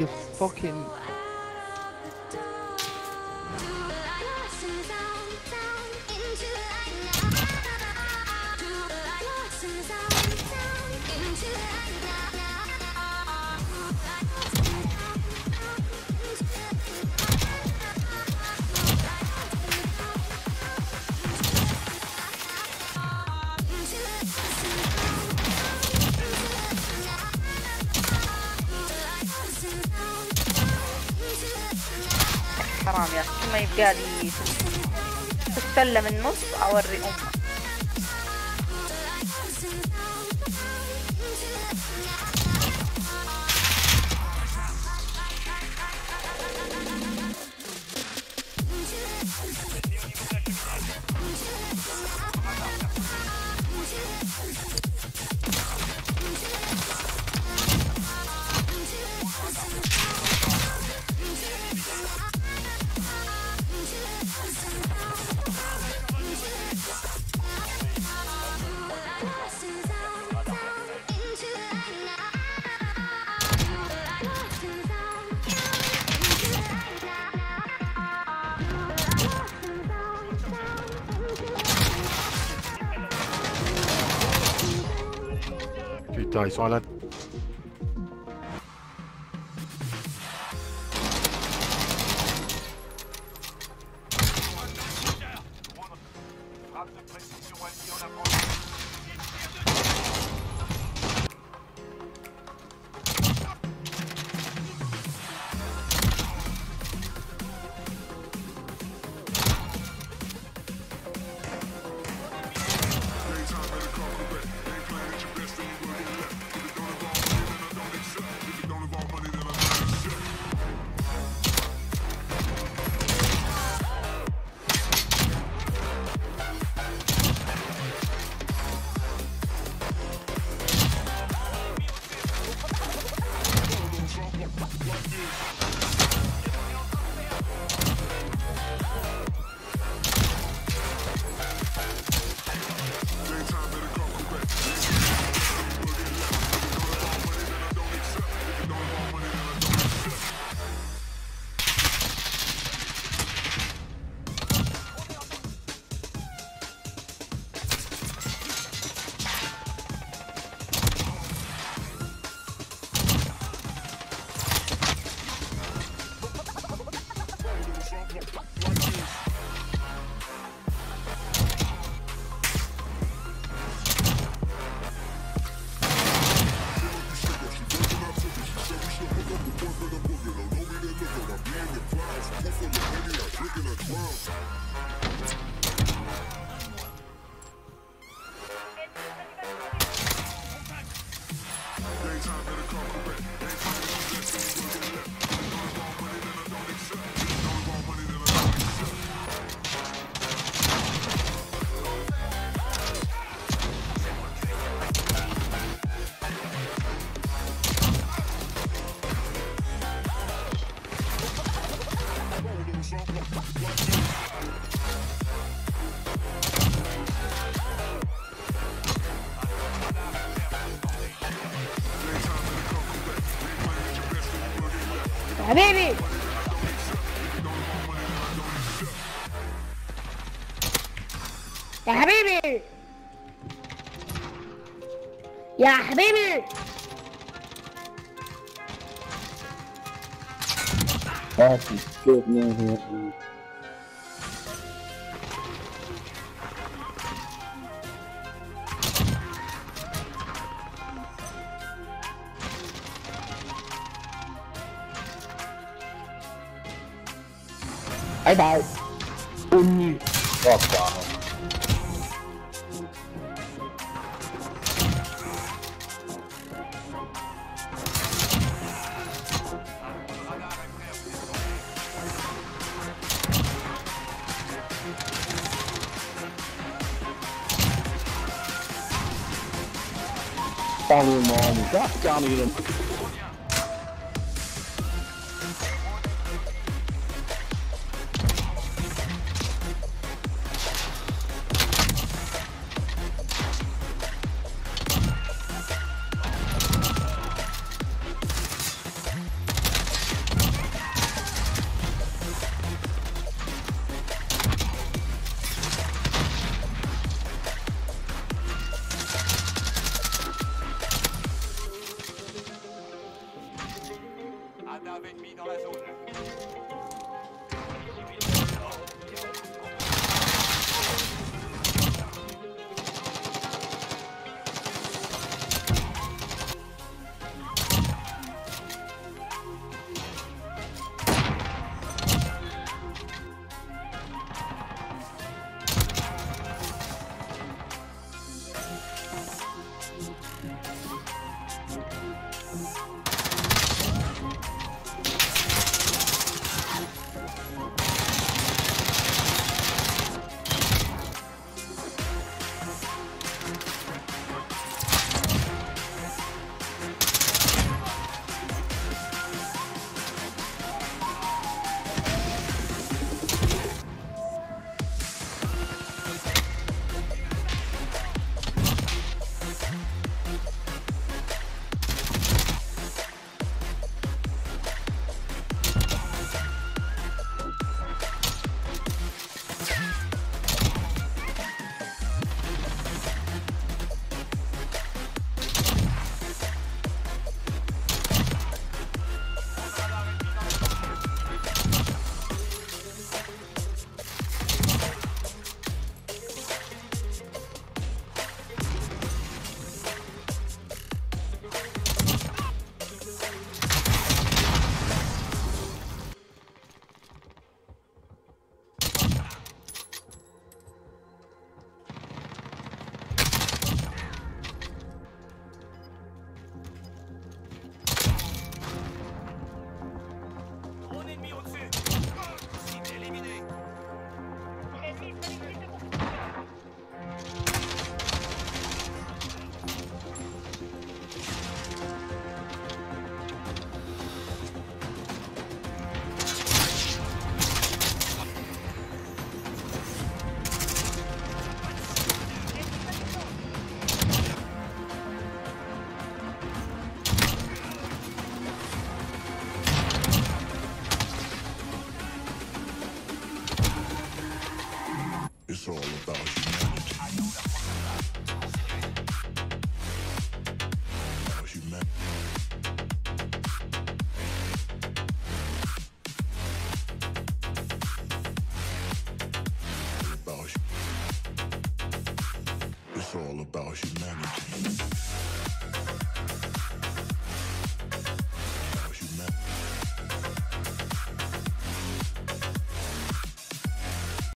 you fucking... حرام يا اخي، ما يبقى لي السله من النص اوري امك. Die, Silent. حبيبي يا حبيبي يا حبيبي Bye bye. Only walk down. Follow mom. Drop down again. cadavre ennemi dans la zone. It's all about humanity. It's all about humanity.